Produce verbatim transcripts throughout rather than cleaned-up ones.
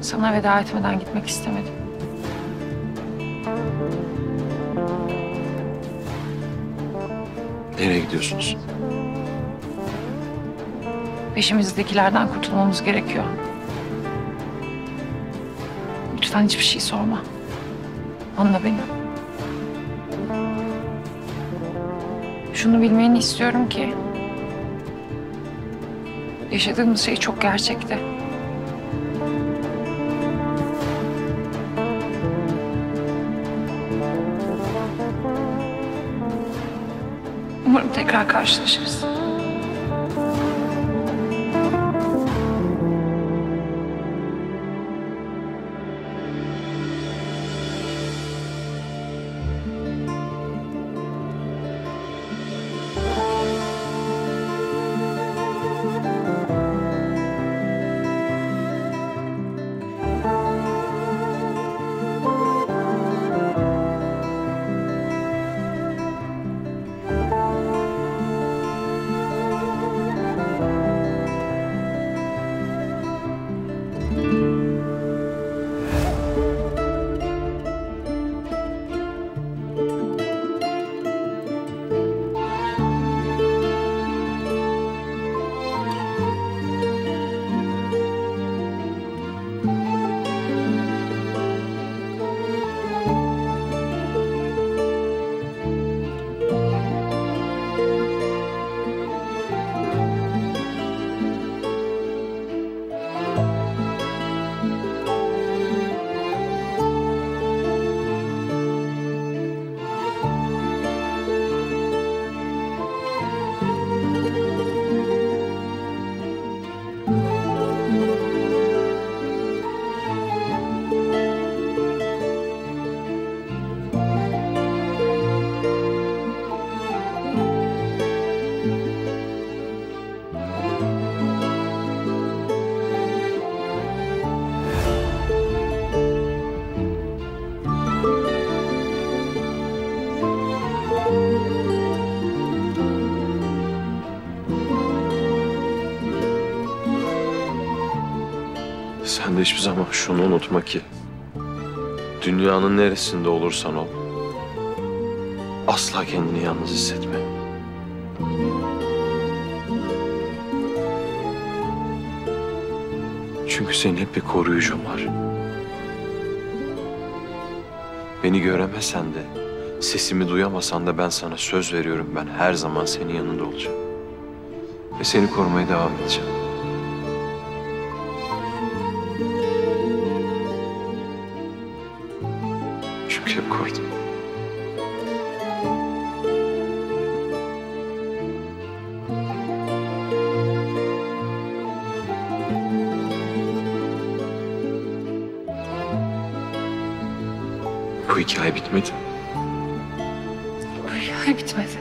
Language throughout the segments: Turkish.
Sana veda etmeden gitmek istemedim. Nereye gidiyorsunuz? Peşimizdekilerden kurtulmamız gerekiyor. Lütfen hiçbir şey sorma. Anla beni. Şunu bilmeni istiyorum ki... yaşadığımız şey çok gerçekti. Umarım tekrar karşılaşırız. Sen de hiçbir zaman şunu unutma ki, dünyanın neresinde olursan ol, asla kendini yalnız hissetme. Çünkü senin hep bir koruyucun var. Beni göremesen de, sesimi duyamasan da ben sana söz veriyorum, ben her zaman senin yanında olacağım. Ve seni korumaya devam edeceğim. Çünkü hep koydum. Bu hikaye bitmedi. Bu hikaye bitmedi.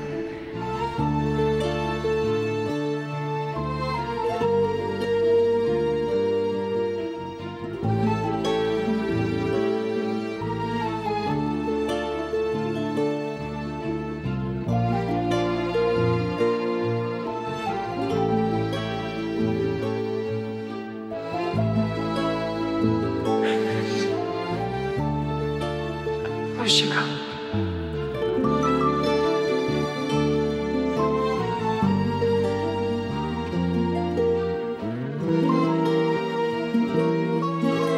Hoşça kal.